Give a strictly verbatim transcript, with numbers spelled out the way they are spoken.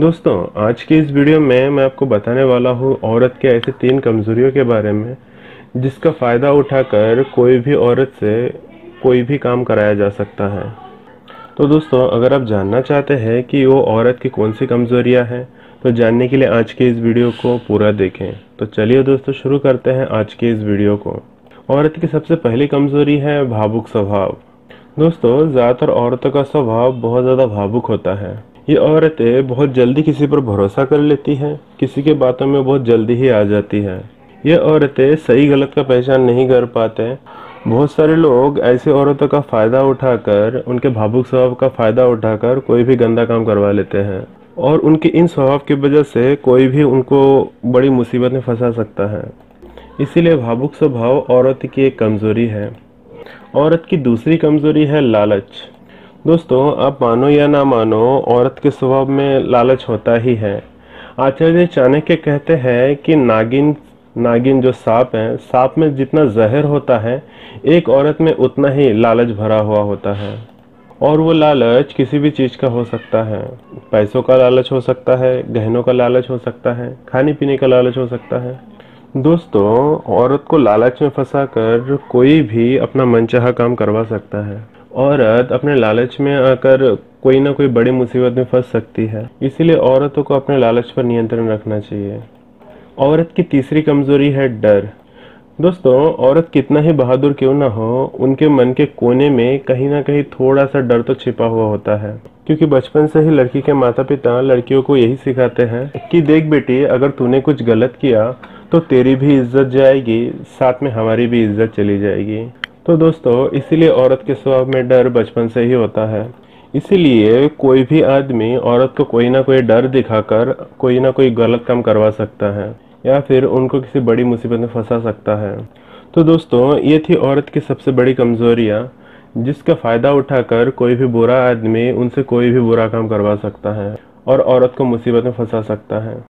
दोस्तों, आज की इस वीडियो में मैं आपको बताने वाला हूँ औरत के ऐसे तीन कमज़ोरियों के बारे में जिसका फ़ायदा उठाकर कोई भी औरत से कोई भी काम कराया जा सकता है। तो दोस्तों, अगर आप जानना चाहते हैं कि वो औरत की कौन सी कमज़ोरियाँ हैं तो जानने के लिए आज की इस वीडियो को पूरा देखें। तो चलिए दोस्तों, शुरू करते हैं आज की इस वीडियो को। औरत की सबसे पहली कमज़ोरी है भावुक स्वभाव। दोस्तों, ज़्यादातर औरतों का स्वभाव बहुत ज़्यादा भावुक होता है। ये औरतें बहुत जल्दी किसी पर भरोसा कर लेती हैं, किसी के बातों में बहुत जल्दी ही आ जाती हैं। ये औरतें सही गलत का पहचान नहीं कर पाते। बहुत सारे लोग ऐसे औरतों का फ़ायदा उठाकर, उनके भावुक स्वभाव का फ़ायदा उठाकर कोई भी गंदा काम करवा लेते हैं और उनके इन स्वभाव की वजह से कोई भी उनको बड़ी मुसीबत में फंसा सकता है। इसीलिए भावुक स्वभाव औरत की एक कमज़ोरी है। औरत की दूसरी कमज़ोरी है लालच। दोस्तों, आप मानो या ना मानो, औरत के स्वभाव में लालच होता ही है। आचार्य चाणक्य कहते हैं कि नागिन नागिन जो सांप है, सांप में जितना जहर होता है एक औरत में उतना ही लालच भरा हुआ होता है। और वो लालच किसी भी चीज़ का हो सकता है। पैसों का लालच हो सकता है, गहनों का लालच हो सकता है, खाने पीने का लालच हो सकता है। दोस्तों, औरत को लालच में फंसा कर कोई भी अपना मनचाहा काम करवा सकता है। औरत अपने लालच में आकर कोई ना कोई बड़ी मुसीबत में फंस सकती है। इसीलिए औरतों को अपने लालच पर नियंत्रण रखना चाहिए। औरत की तीसरी कमज़ोरी है डर। दोस्तों, औरत कितना ही बहादुर क्यों ना हो, उनके मन के कोने में कहीं ना कहीं थोड़ा सा डर तो छिपा हुआ होता है, क्योंकि बचपन से ही लड़की के माता पिता लड़कियों को यही सिखाते हैं कि देख बेटी, अगर तूने कुछ गलत किया तो तेरी भी इज्जत जाएगी, साथ में हमारी भी इज्जत चली जाएगी। तो दोस्तों, इसीलिए औरत के स्वभाव में डर बचपन से ही होता है। इसीलिए कोई भी आदमी औरत को कोई ना कोई डर दिखाकर कोई ना कोई गलत काम करवा सकता है या फिर उनको किसी बड़ी मुसीबत में फंसा सकता है। तो दोस्तों, ये थी औरत की सबसे बड़ी कमज़ोरियाँ जिसका फ़ायदा उठाकर कोई भी बुरा आदमी उनसे कोई भी बुरा काम करवा सकता है और औरत को मुसीबत में फंसा सकता है।